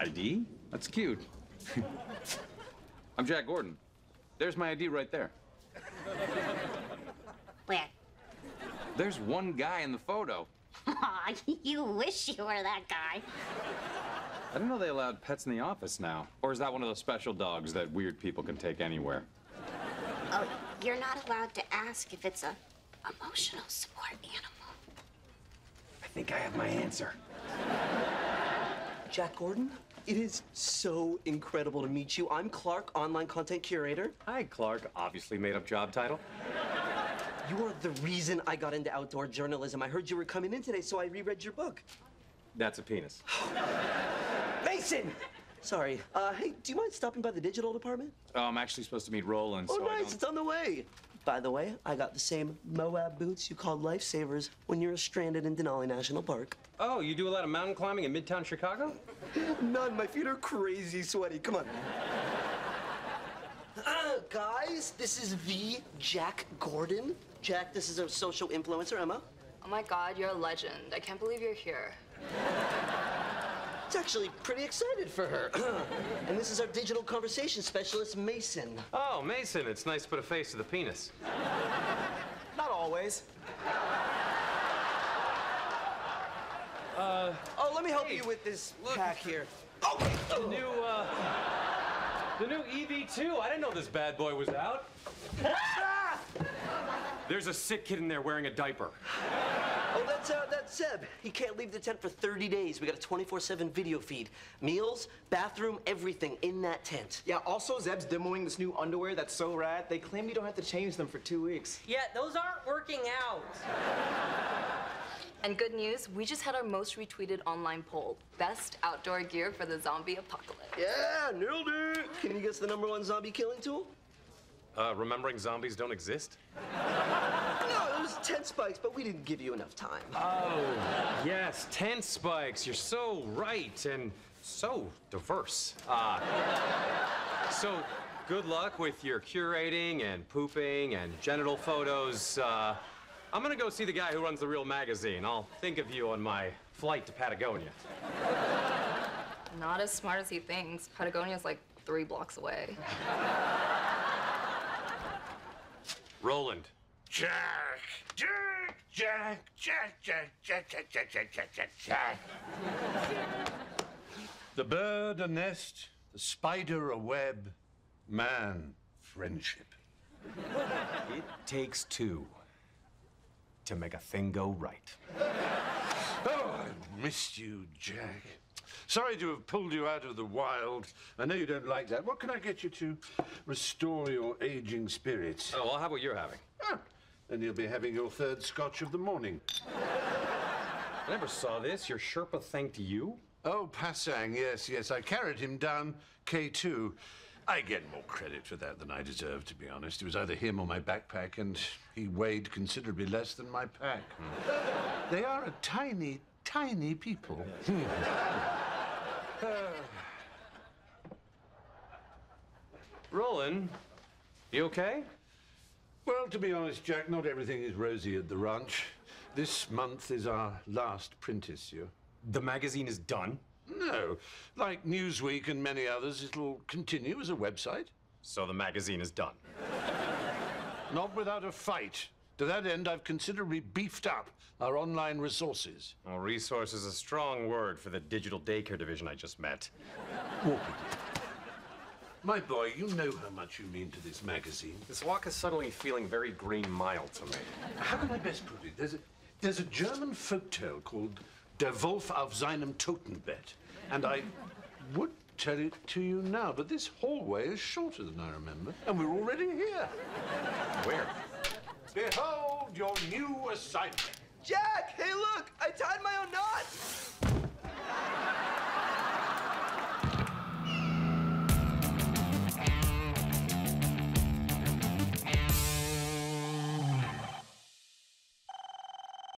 ID? That's cute. I'm Jack Gordon. There's my ID right there. Where? There's one guy in the photo. You wish you were that guy. I didn't know they allowed pets in the office now. Or is that one of those special dogs that weird people can take anywhere? Oh, you're not allowed to ask if it's a emotional support animal. I think I have my answer. Jack Gordon, it is so incredible to meet you. I'm Clark, online content curator. Hi, Clark. Obviously made up job title. You are the reason I got into outdoor journalism. I heard you were coming in today, so I reread your book. That's a penis. Mason! Sorry. Hey, do you mind stopping by the digital department? Oh, I'm actually supposed to meet Roland, so it's on the way. By the way, I got the same Moab boots you called lifesavers when you were stranded in Denali National Park. Oh, you do a lot of mountain climbing in Midtown Chicago? None. My feet are crazy sweaty. Come on. Guys, this is the Jack Gordon. Jack, this is our social influencer, Emma. Oh my God, you're a legend. I can't believe you're here. It's actually pretty excited for her. And this is our digital conversation specialist, Mason. Oh, Mason, it's nice to put a face to the penis. Not always. Oh, let me help you with this pack here. Oh, wait. Oh. The new EV2. I didn't know this bad boy was out. There's a sick kid in there wearing a diaper. Oh, that's Zeb. He can't leave the tent for 30 days. We got a 24/7 video feed. Meals, bathroom, everything in that tent. Yeah, also Zeb's demoing this new underwear that's so rad. They claim you don't have to change them for 2 weeks. Yeah, those aren't working out. And good news, we just had our most retweeted online poll. Best outdoor gear for the zombie apocalypse. Yeah, nailed it. Can you guess the #1 zombie killing tool? Remembering zombies don't exist? No, it was tent spikes, but we didn't give you enough time. Oh, yes, tent spikes. You're so right and so diverse. So good luck with your curating and pooping and genital photos. I'm gonna go see the guy who runs the Real magazine. I'll think of you on my flight to Patagonia. Not as smart as he thinks. Patagonia's like 3 blocks away. Roland. Jack. The bird a nest, the spider a web, man friendship. It takes two to make a thing go right. Oh, I missed you, Jack. Sorry to have pulled you out of the wild. I know you don't like that. What can I get you to restore your aging spirits? Oh, I'll have what you're having. Oh, then you'll be having your 3rd scotch of the morning. I never saw this. Your Sherpa thanked you? Oh, Passang, yes. I carried him down K2. I get more credit for that than I deserve, to be honest. It was either him or my backpack, and he weighed considerably less than my pack. Mm. They are a tiny, tiny people. Roland, you okay? Well, to be honest, Jack, not everything is rosy at the ranch. This month is our last print issue. The magazine is done? No. Like Newsweek and many others, it'll continue as a website. So the magazine is done? Not without a fight. To that end, I've considerably beefed up our online resources. Well, resource is a strong word for the digital daycare division I just met. My boy, you know how much you mean to this magazine. This walk is suddenly feeling very Green Mile to me. How can I best put it? There's a German folktale called Der Wolf auf seinem Totenbett, and I would tell it to you now, but this hallway is shorter than I remember, and we're already here. Where? Behold your new assignment. Jack, hey, look, I tied my own knot.